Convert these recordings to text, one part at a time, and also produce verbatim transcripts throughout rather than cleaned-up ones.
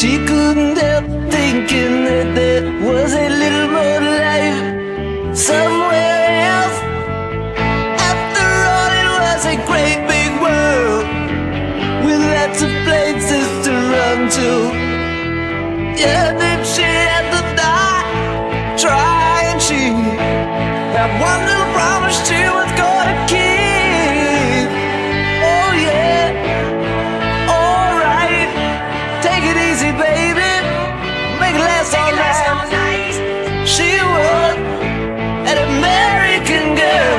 She couldn't help thinking that there was a little more life somewhere else. After all, it was a great big world with lots of places to run to. Yeah, then she had to die trying. She had one little promise she was gonna keep. Oh yeah, alright, take it easy baby, make it last all night. She was an American girl.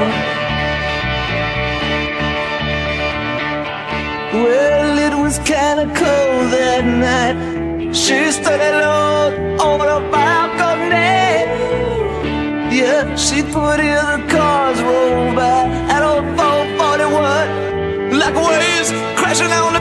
Well, it was kinda cold that night. She stood alone on a balcony. Yeah, she put in the cars roll by at old four forty-one, like waves crashing on the